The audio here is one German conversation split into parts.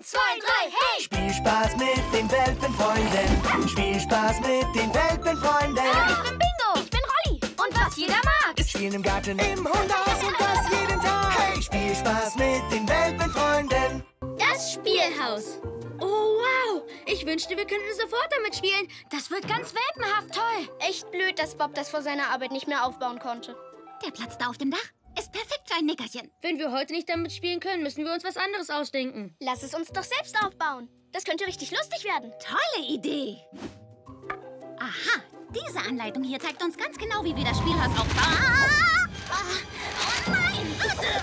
1, 2, 3, hey! Spielspaß mit den Welpenfreunden. Spielspaß mit den Welpenfreunden. Ich bin Bingo. Ich bin Rolly. Und was jeder mag, ist Spielen im Garten, im Hundehaus und das jeden Tag. Hey, Spielspaß mit den Welpenfreunden. Das Spielhaus. Oh, wow. Ich wünschte, wir könnten sofort damit spielen. Das wird ganz welpenhaft toll. Echt blöd, dass Bob das vor seiner Arbeit nicht mehr aufbauen konnte. Der Platz da auf dem Dach ist perfekt für ein Nickerchen. Wenn wir heute nicht damit spielen können, müssen wir uns was anderes ausdenken. Lass es uns doch selbst aufbauen. Das könnte richtig lustig werden. Tolle Idee. Aha, diese Anleitung hier zeigt uns ganz genau, wie wir das Spielhaus aufbauen. Oh nein, bitte.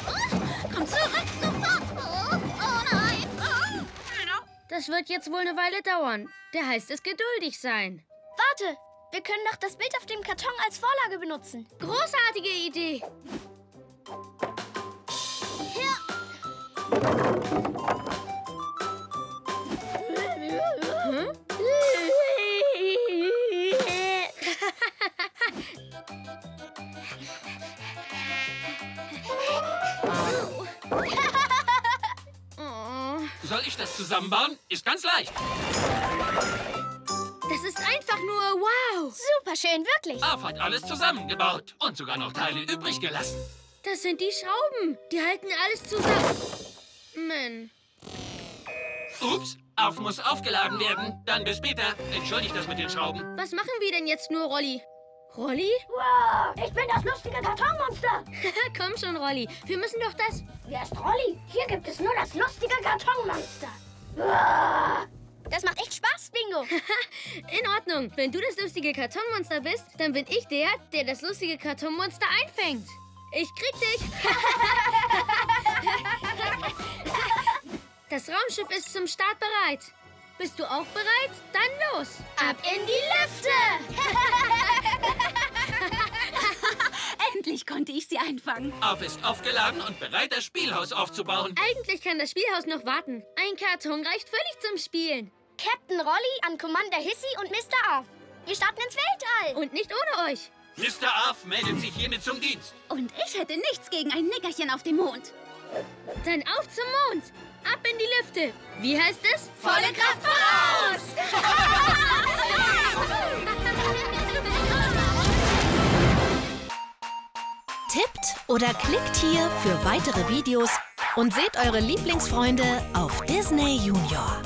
Komm zurück, sofort. Oh nein. Oh. Das wird jetzt wohl eine Weile dauern. Da heißt es geduldig sein. Warte, wir können doch das Bild auf dem Karton als Vorlage benutzen. Großartige Idee. Soll ich das zusammenbauen? Ist ganz leicht. Das ist einfach nur wow. Super schön, wirklich. Arf hat alles zusammengebaut und sogar noch Teile übrig gelassen. Das sind die Schrauben. Die halten alles zusammen. Ups, Arf muss aufgeladen werden. Dann bis später. Entschuldigt das mit den Schrauben. Was machen wir denn jetzt nur, Rolly? Rolly? Wow, ich bin das lustige Kartonmonster. Komm schon, Rolly. Wir müssen doch das... Wer ist Rolly? Hier gibt es nur das lustige Kartonmonster. Wow. Das macht echt Spaß, Bingo. In Ordnung. Wenn du das lustige Kartonmonster bist, dann bin ich der, der das lustige Kartonmonster einfängt. Ich krieg dich. Das Raumschiff ist zum Start bereit. Bist du auch bereit? Dann los. Ab in die Lüfte. Endlich konnte ich sie einfangen. Arf ist aufgeladen und bereit, das Spielhaus aufzubauen. Eigentlich kann das Spielhaus noch warten. Ein Karton reicht völlig zum Spielen. Captain Rolly an Commander Hissy und Mr. Arf. Wir starten ins Weltall. Und nicht ohne euch. Mr. Arf meldet sich hiermit zum Dienst. Und ich hätte nichts gegen ein Nickerchen auf dem Mond. Dann auf zum Mond. Ab in die Lüfte. Wie heißt es? Volle Kraft voraus! Tippt oder klickt hier für weitere Videos und seht eure Lieblingsfreunde auf Disney Junior.